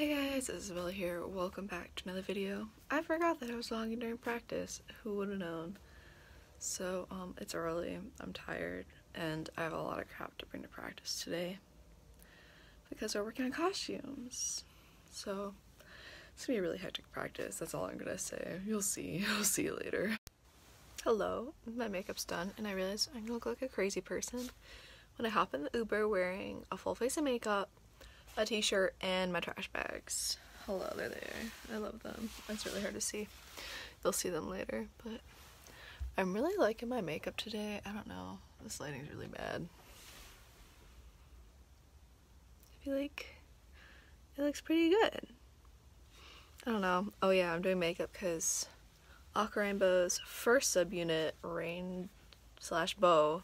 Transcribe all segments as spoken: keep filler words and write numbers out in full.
Hey guys, Isabel here. Welcome back to another video. I forgot that I was vlogging during practice. Who would have known? So, um, it's early, I'm tired, and I have a lot of crap to bring to practice today because we're working on costumes. So, it's gonna be a really hectic practice. That's all I'm gonna say. You'll see. I'll see you later. Hello, my makeup's done, and I realized I'm gonna look like a crazy person when I hop in the Uber wearing a full face of makeup, a t-shirt, and my trash bags. Hello, they're there. I love them. It's really hard to see. You'll see them later, but I'm really liking my makeup today. I don't know. This lighting's really bad. I feel like it looks pretty good. I don't know. Oh yeah, I'm doing makeup because Aqours Rainbow's first subunit, Rain slash Bow,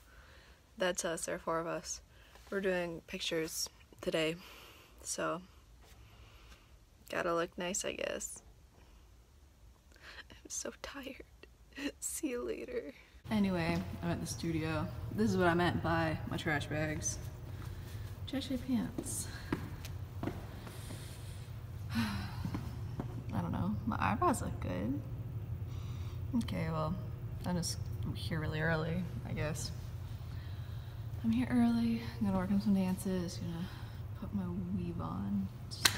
that's us, there are four of us. We're doing pictures today. So, gotta look nice, I guess. I'm so tired. See you later. Anyway, I'm at the studio. This is what I meant by my trash bags. Trashy pants. I don't know. My eyebrows look good. Okay, well, I'm just here really early, I guess. I'm here early. I'm gonna work on some dances, you know. Put my weave on, so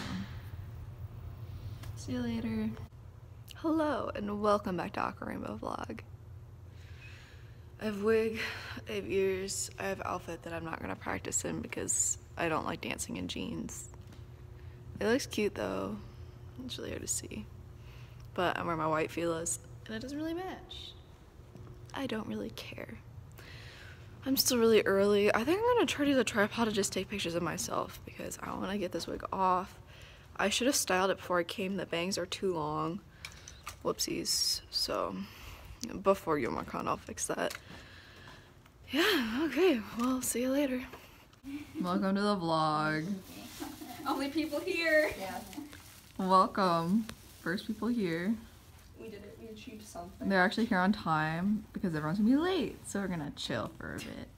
see you later. Hello and welcome back to Aqours Rainbow vlog. I have wig, I have ears, I have outfit that I'm not gonna practice in because I don't like dancing in jeans. It looks cute though, it's really hard to see. But I'm wearing my white Fila's and it doesn't really match. I don't really care. I'm still really early. I think I'm gonna try to use a tripod to just take pictures of myself because I wanna get this wig off. I should have styled it before I came. The bangs are too long. Whoopsies. So, before Youmacon, I'll fix that. Yeah, okay. Well, see you later. Welcome to the vlog. Only people here. Yeah. Welcome. First people here. We did it, we achieved something. They're actually here on time because everyone's gonna be late, so we're gonna chill for a bit.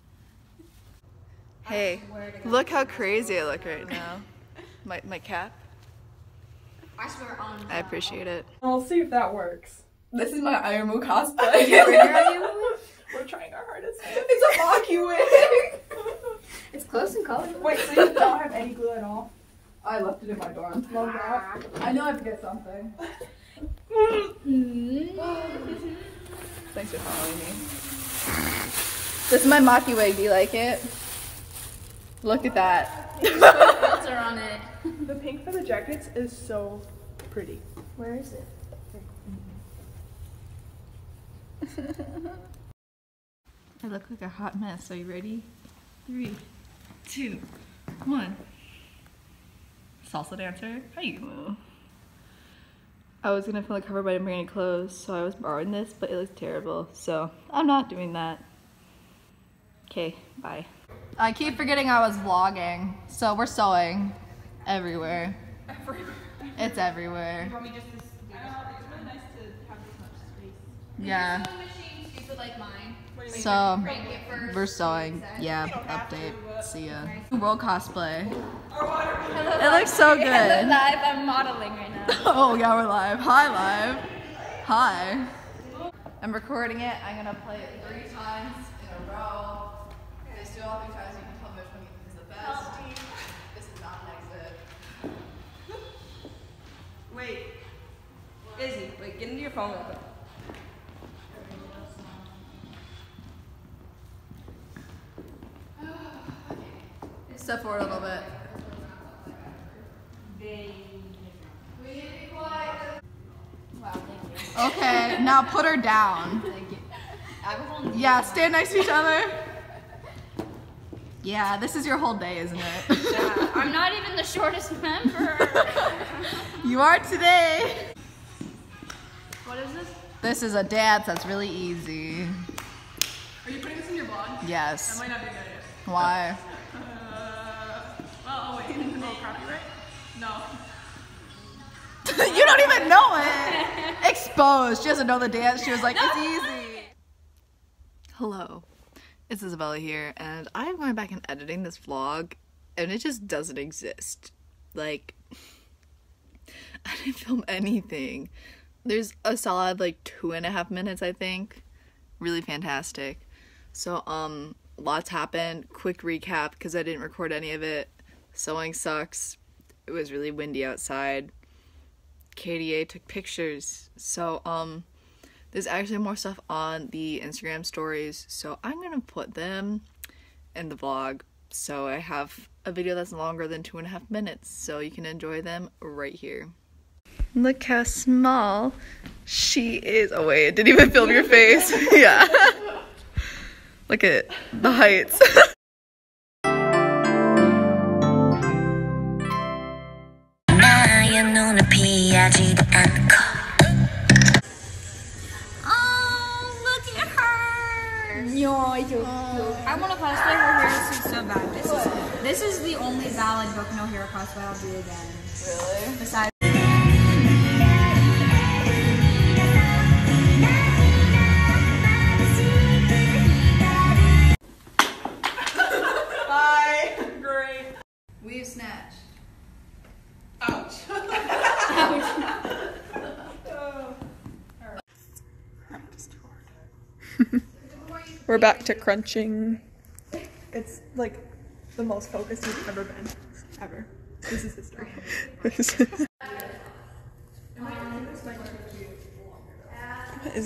Hey, look how crazy I look right now. My, my cap. I swear on I appreciate it. I'll see if that works. This is my Iron Mu cosplay. Where are you? We're trying our hardest. It's a blocky wig. It's close in color. Wait, so you don't have any glue at all? I left it in my dorm. Love that. I know I have to get something. Thanks for following me. This is my Maki wig. Do you like it? Look at that. Filter on it. The pink for the jackets is so pretty. Where is it? I look like a hot mess. Are you ready? Three, two, one. Salsa dancer. Hey. I was gonna film the cover but I didn't bring any clothes, so I was borrowing this, but it looks terrible, so I'm not doing that. Okay, bye. I keep forgetting I was vlogging, so we're sewing everywhere. Everywhere. It's everywhere. You want me just to I don't know, it's really nice to have this much space. Yeah. Machine stupid like mine. So we're sewing. Yeah, update. To, uh, see ya. World cosplay. Hello, it looks so good. Hello, live. I'm modeling right now. Oh yeah, we're live. Hi live. Hi. I'm recording it. I'm gonna play it three times in a row. Just do all three times. You can tell which one is the best. This is not an exit. Wait. Izzy, wait. Get into your phone real quick. Step forward a little bit. Okay, now put her down. Yeah, stand next to each other. Yeah, this is your whole day, isn't it? Yeah, I'm not even the shortest member. You are today. What is this? This is a dance that's really easy. Are you putting this in your vlog? Yes. That might not be good. Why? Copyright? No. You don't even know it! Exposed. She doesn't know the dance. She was like, it's easy. Hello. It's Isabella here, and I'm going back and editing this vlog, and it just doesn't exist. Like, I didn't film anything. There's a solid like two and a half minutes, I think. Really fantastic. So um lots happened. Quick recap because I didn't record any of it. Sewing sucks. It was really windy outside. K D A took pictures. So um there's actually more stuff on the Instagram stories, so I'm gonna put them in the vlog. So I have a video that's longer than two and a half minutes, so you can enjoy them right here. Look how small she is. Oh wait, it didn't even film your face. Yeah. Look at the heights. I want to cosplay her hair suit so bad. This is, this is the only valid book no hero cosplay I'll do again. Really? Besides. Bye. Great. We have snatch. Ouch. Ouch. Oh. I'm just bored. We're back to crunching. It's like the most focused we've ever been. Ever. This is history. What is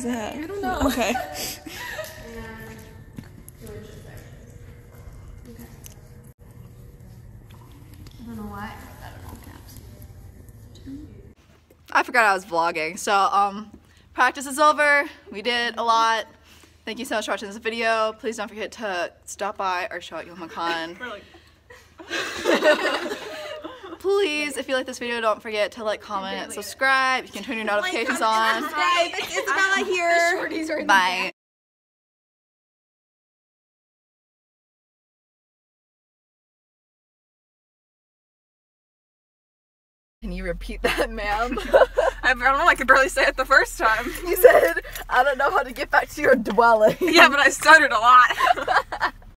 that? I don't know. Okay. I don't know why. I forgot I was vlogging. So, um, practice is over. We did a lot. Thank you so much for watching this video. Please don't forget to stop by our show at Youmacon. We're like... Please, if you like this video, don't forget to like, comment, subscribe. You can turn your notifications on. Subscribe. It's Isabella here. Bye. Can you repeat that, ma'am? I don't know, I could barely say it the first time. You said, I don't know how to get back to your dwelling. Yeah, but I stuttered a lot.